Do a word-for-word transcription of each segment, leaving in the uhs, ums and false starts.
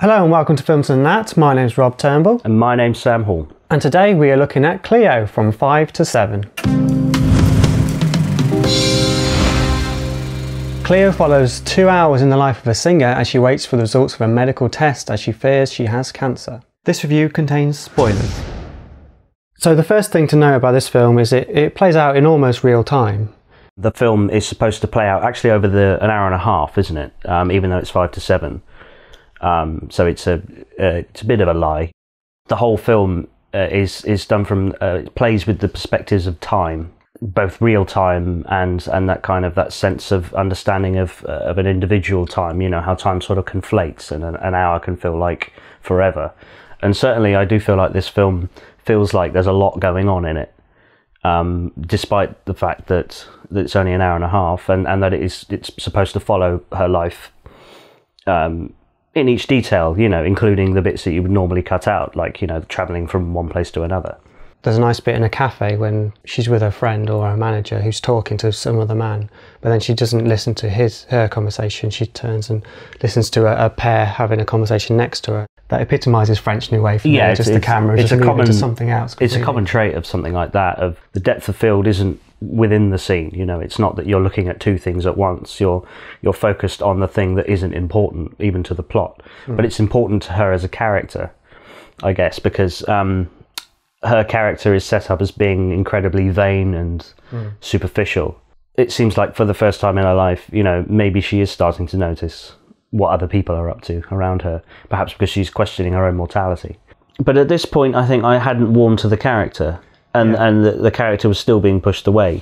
Hello and welcome to Films N That. My name's Rob Turnbull. And my name's Sam Hall. And today we are looking at Cléo from five to seven. Cléo follows two hours in the life of a singer as she waits for the results of a medical test as she fears she has cancer. This review contains spoilers. So the first thing to know about this film is it, it plays out in almost real time. The film is supposed to play out actually over the, an hour and a half, isn't it? Um, even though it's five to seven. Um, so it's a uh, it's a bit of a lie. The whole film uh, is is done from uh, plays with the perspectives of time, both real time and and that kind of that sense of understanding of uh, of an individual time. You know how time sort of conflates, and an, an hour can feel like forever. And certainly, I do feel like this film feels like there's a lot going on in it, um, despite the fact that, that it's only an hour and a half, and and that it is it's supposed to follow her life. Um, in each detail, you know, including the bits that you would normally cut out, like, you know, travelling from one place to another. There's a nice bit in a cafe when she's with her friend or her manager who's talking to some other man, but then she doesn't listen to his her conversation. She turns and listens to a, a pair having a conversation next to her. That epitomises French New Wave for yeah, me, it's, just it's, the camera is just moving to something else. Completely. It's a common trait of something like that, of the depth of field isn't within the scene, you know, it's not that you're looking at two things at once, you're you're focused on the thing that isn't important even to the plot. Mm. But it's important to her as a character, I guess, because um, her character is set up as being incredibly vain and mm. superficial. It seems like for the first time in her life, you know, maybe she is starting to notice what other people are up to around her, perhaps because she's questioning her own mortality. But at this point, I think I hadn't warmed to the character, and yeah. and the, the character was still being pushed away.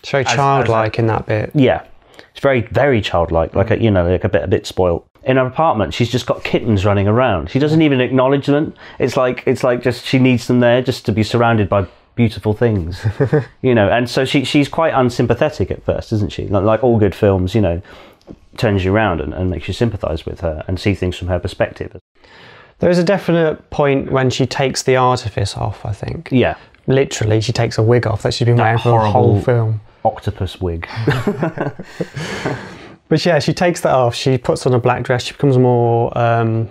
It's very childlike as, as, in that bit. Yeah, it's very, very childlike, like a, you know, like a bit, a bit spoiled. In her apartment, she's just got kittens running around. She doesn't even acknowledge them. It's like, it's like just she needs them there just to be surrounded by beautiful things, you know. And so she, she's quite unsympathetic at first, isn't she? Like, like all good films, you know, turns you around and, and makes you sympathise with her and see things from her perspective. There is a definite point when she takes the artifice off, I think. Yeah. Literally, she takes a wig off that she's been that wearing for the whole film. Octopus wig. But yeah, she takes that off. She puts on a black dress. She becomes more, um,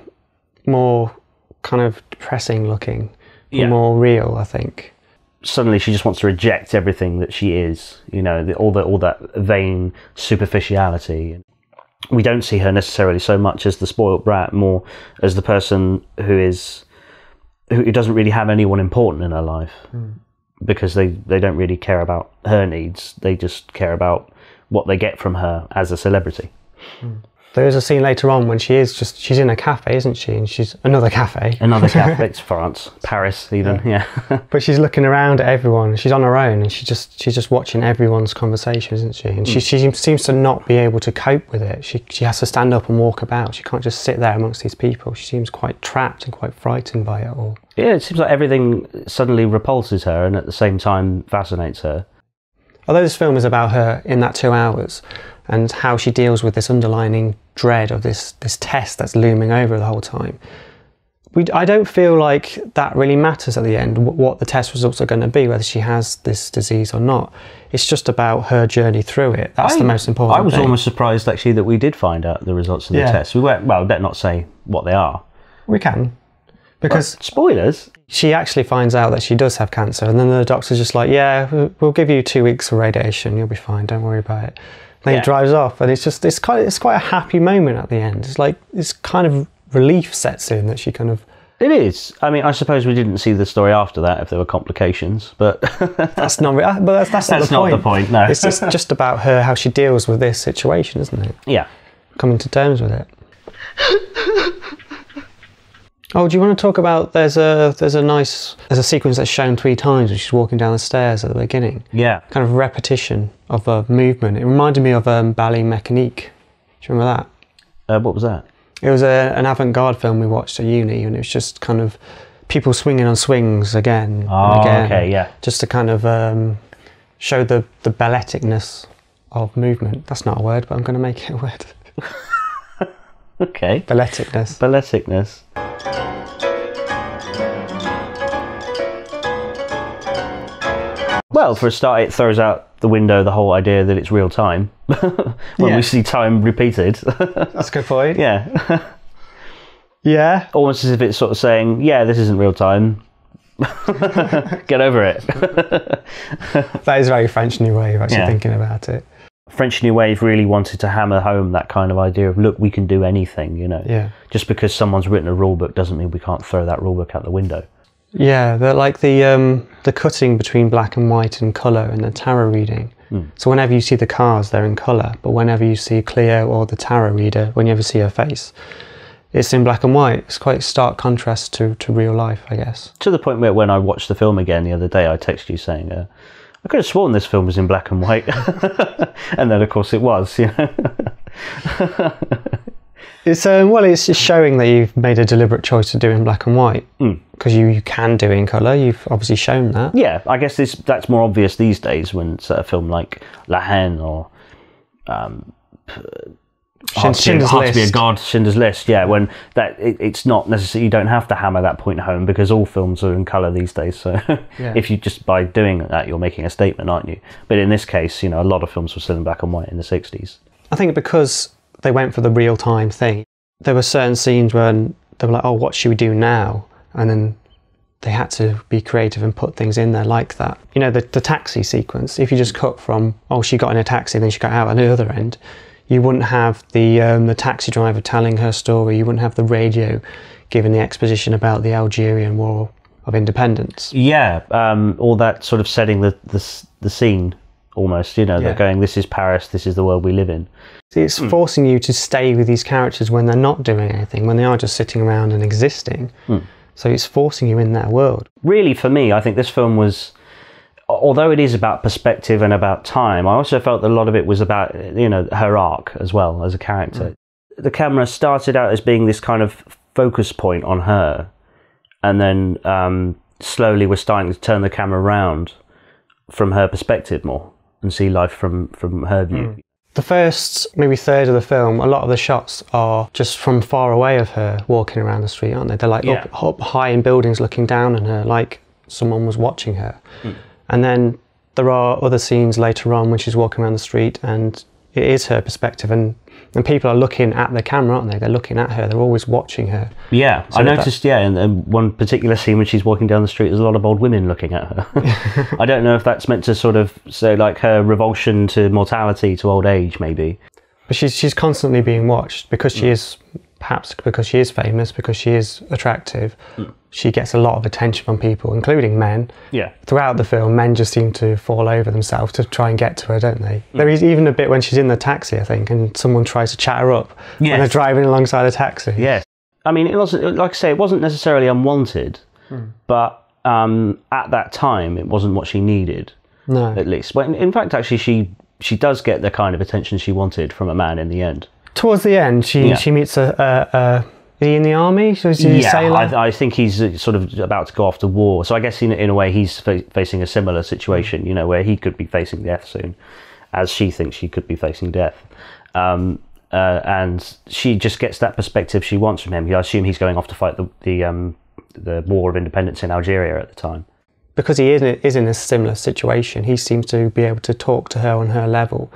more kind of depressing looking, yeah. more real, I think. Suddenly, she just wants to reject everything that she is. You know, the, all the all that vain superficiality. We don't see her necessarily so much as the spoiled brat, more as the person who is. Who doesn't really have anyone important in her life, mm. because they, they don't really care about her needs. They just care about what they get from her as a celebrity. Mm. There is a scene later on when she is just, she's in a cafe, isn't she? And she's, another cafe. Another cafe, it's France, Paris even, yeah. yeah. But she's looking around at everyone. She's on her own and she just, she's just watching everyone's conversation, isn't she? And mm. she, she seems to not be able to cope with it. She, she has to stand up and walk about. She can't just sit there amongst these people. She seems quite trapped and quite frightened by it all. Yeah, it seems like everything suddenly repulses her and at the same time fascinates her. Although this film is about her in that two hours and how she deals with this underlining dread of this, this test that's looming over the whole time, we, I don't feel like that really matters at the end, what the test results are going to be, whether she has this disease or not. It's just about her journey through it. That's I, the most important thing. I was thing. almost surprised, actually, that we did find out the results of the yeah. test. We weren't, well, let's not say what they are. We can. Because well, spoilers. She actually finds out that she does have cancer, and then the doctor's just like, "Yeah, we'll give you two weeks of radiation. You'll be fine. Don't worry about it." And then yeah. he drives off, and it's just it's quite it's quite a happy moment at the end. It's like this kind of relief sets in that she kind of. It is. I mean, I suppose we didn't see the story after that if there were complications, but that's not. But that's that's, that's not, the, not point. the point. No, it's just just about her how she deals with this situation, isn't it? Yeah, coming to terms with it. Oh, do you want to talk about, there's a there's a nice, there's a sequence that's shown three times when she's walking down the stairs at the beginning. Yeah. Kind of repetition of a movement. It reminded me of um, Ballet Mécanique. Do you remember that? Uh, what was that? It was a, an avant-garde film we watched at uni, and it was just kind of people swinging on swings again oh, and again. okay, yeah. Just to kind of um, show the, the balleticness of movement. That's not a word, but I'm going to make it a word. Okay. Balleticness. Balleticness. Well, for a start, it throws out the window the whole idea that it's real time when yeah. we see time repeated. That's a good point. Yeah. Yeah. Almost as if it's sort of saying, yeah, this isn't real time. Get over it. That is very French New Wave, actually, yeah. Thinking about it. French New Wave really wanted to hammer home that kind of idea of, look, we can do anything, you know. Yeah. Just because someone's written a rule book doesn't mean we can't throw that rule book out the window. Yeah, they're like the, um, the cutting between black and white and colour in the tarot reading. Mm. So whenever you see the cards, they're in colour, but whenever you see Cléo or the tarot reader, when you ever see her face, it's in black and white. It's quite a stark contrast to, to real life, I guess. To the point where when I watched the film again the other day, I texted you saying, uh, I could have sworn this film was in black and white. And then, of course, it was, you know. It's, um, well, it's just showing that you've made a deliberate choice to do it in black and white. Because mm. you, you can do it in colour. You've obviously shown that. Yeah, I guess this, that's more obvious these days when it's a film like La Haine or... Um, Hard to, Schindler's hard List. To be a god, Schindler's List, yeah, when that it, it's not necessarily, you don't have to hammer that point home because all films are in colour these days, so yeah. If you just, by doing that, you're making a statement, aren't you? But in this case, you know, a lot of films were still in black and white in the sixties. I think because they went for the real-time thing, there were certain scenes when they were like, oh, what should we do now? And then they had to be creative and put things in there like that. You know, the, the taxi sequence, if you just cut from, oh, she got in a taxi and then she got out at the other end, you wouldn't have the, um, the taxi driver telling her story. You wouldn't have the radio giving the exposition about the Algerian War of Independence. Yeah, um, all that sort of setting the, the, the scene almost, you know, yeah. They're going, this is Paris, this is the world we live in. It's mm. forcing you to stay with these characters when they're not doing anything, when they are just sitting around and existing. Mm. So it's forcing you in that world. Really, for me, I think this film was... although it is about perspective and about time, I also felt that a lot of it was about, you know, her arc as well as a character. Mm. The camera started out as being this kind of focus point on her, and then um, slowly we're starting to turn the camera around from her perspective more and see life from, from her view. Mm. The first maybe third of the film, a lot of the shots are just from far away of her walking around the street, aren't they? They're like yeah. up, up high in buildings looking down on her like someone was watching her. Mm. And then there are other scenes later on when she's walking around the street and it is her perspective and, and people are looking at the camera, aren't they? They're looking at her, they're always watching her. Yeah, so I noticed, that... yeah, and, and one particular scene when she's walking down the street, there's a lot of old women looking at her. I don't know if that's meant to sort of, so like her revulsion to mortality, to old age maybe. But she's, she's constantly being watched because she mm. is, perhaps because she is famous, because she is attractive. Mm. She gets a lot of attention from people, including men. Yeah. Throughout the film, men just seem to fall over themselves to try and get to her, don't they? Mm. There is even a bit when she's in the taxi, I think, and someone tries to chat her up yes. when they're driving alongside a taxi. Yes. I mean, it wasn't, like I say, it wasn't necessarily unwanted, mm. but um, at that time, it wasn't what she needed. No. At least. But in, in fact, actually, she, she does get the kind of attention she wanted from a man in the end. Towards the end, she, yeah. she meets a... a, a Is he in the army? So is he yeah, a sailor? I, I think he's sort of about to go off to war. So I guess in, in a way he's fa facing a similar situation, you know, where he could be facing death soon, as she thinks she could be facing death. Um, uh, and she just gets that perspective she wants from him. I assume he's going off to fight the the, um, the War of Independence in Algeria at the time. Because he is in, is in a similar situation, he seems to be able to talk to her on her level.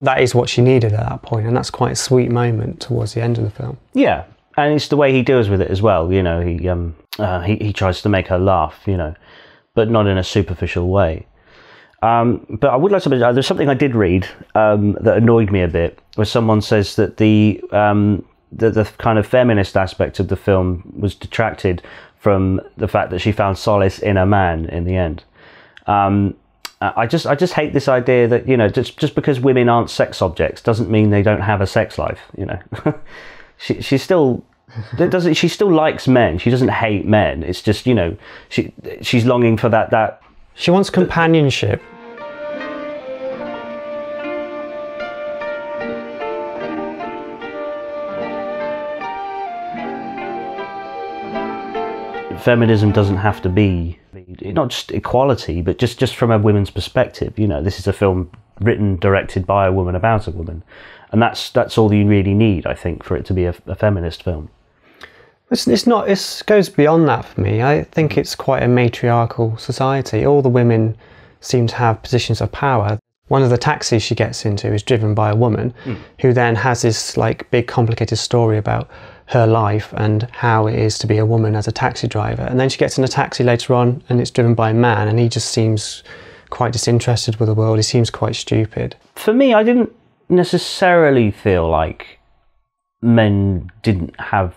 That is what she needed at that point, and that's quite a sweet moment towards the end of the film. Yeah. And it's the way he deals with it as well, you know, he, um, uh, he, he tries to make her laugh, you know, but not in a superficial way. Um, but I would like to mention, there's something I did read um, that annoyed me a bit, where someone says that the, um, the, the kind of feminist aspect of the film was detracted from the fact that she found solace in a man in the end. Um, I just, I just hate this idea that, you know, just, just because women aren't sex objects doesn't mean they don't have a sex life, you know. She, she's still, doesn't, she still likes men. She doesn't hate men. It's just, you know, she, she's longing for that, that... She wants companionship. Feminism doesn't have to be, not just equality, but just, just from a women's perspective. You know, this is a film written, directed by a woman about a woman. And that's that's all you really need, I think, for it to be a, a feminist film. It's, it's not. It goes beyond that for me. I think it's quite a matriarchal society. All the women seem to have positions of power. One of the taxis she gets into is driven by a woman, mm. who then has this like big complicated story about her life and how it is to be a woman as a taxi driver. And then she gets in a taxi later on and it's driven by a man, and he just seems quite disinterested with the world. He seems quite stupid. For me, I didn't necessarily feel like men didn't have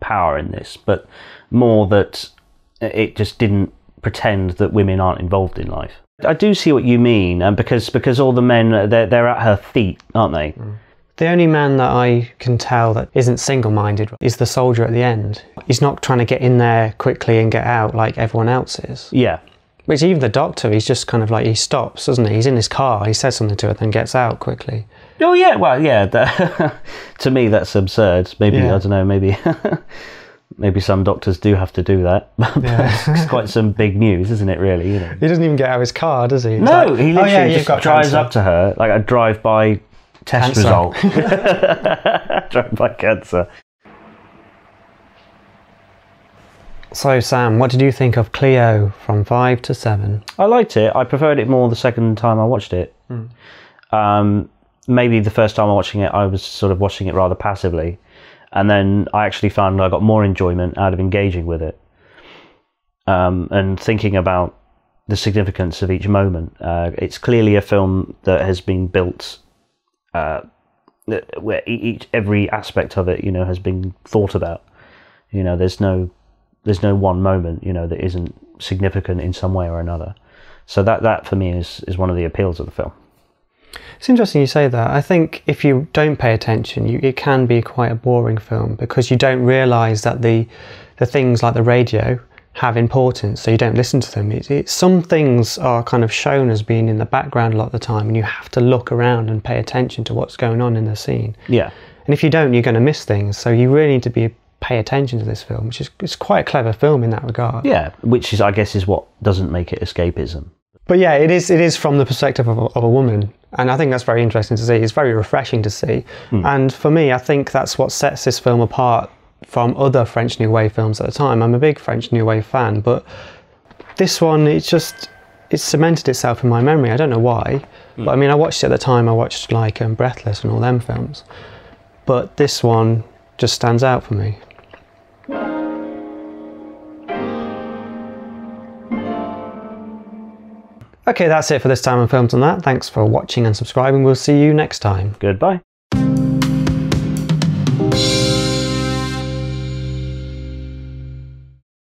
power in this, but more that it just didn't pretend that women aren't involved in life. I do see what you mean, and because because all the men, they're, they're at her feet, aren't they? Mm. The only man that I can tell that isn't single-minded is the soldier at the end. He's not trying to get in there quickly and get out like everyone else is. Yeah. Which even the doctor, he's just kind of like, he stops, doesn't he? He's in his car, he says something to her, then gets out quickly. Oh, yeah, well, yeah. That, to me, that's absurd. Maybe, yeah. I don't know, maybe maybe some doctors do have to do that. Yeah. It's quite some big news, isn't it, really? You know? He doesn't even get out of his car, does he? He's no, like, he literally oh, yeah, just drives cancer. up to her, like a drive-by... Test result. Drive by cancer. So Sam, what did you think of Cléo from five to seven? I liked it. I preferred it more the second time I watched it. Mm. Um, maybe the first time I was watching it, I was sort of watching it rather passively. And then I actually found I got more enjoyment out of engaging with it. Um, and thinking about the significance of each moment. Uh, it's clearly a film that has been built... Uh, where each every aspect of it, you know, has been thought about. You know, there's no there's no one moment, you know, that isn't significant in some way or another. So that that for me is is one of the appeals of the film. It's interesting you say that. I think if you don't pay attention, you, it can be quite a boring film because you don't realise that the the things like the radio have importance, so you don't listen to them. It, it, some things are kind of shown as being in the background a lot of the time, and you have to look around and pay attention to what's going on in the scene. Yeah. And if you don't, you're going to miss things, so you really need to be pay attention to this film, which is it's quite a clever film in that regard. Yeah, which is, I guess, is what doesn't make it escapism. But yeah, it is, it is from the perspective of a, of a woman, and I think that's very interesting to see. It's very refreshing to see. Mm. And for me, I think that's what sets this film apart from other French New Wave films at the time. I'm a big French New Wave fan, but this one, it's just, it's cemented itself in my memory. I don't know why, mm. but I mean, I watched it at the time. I watched like um, Breathless and all them films, but this one just stands out for me. Okay, that's it for this time on Films N That. Thanks for watching and subscribing. We'll see you next time. Goodbye.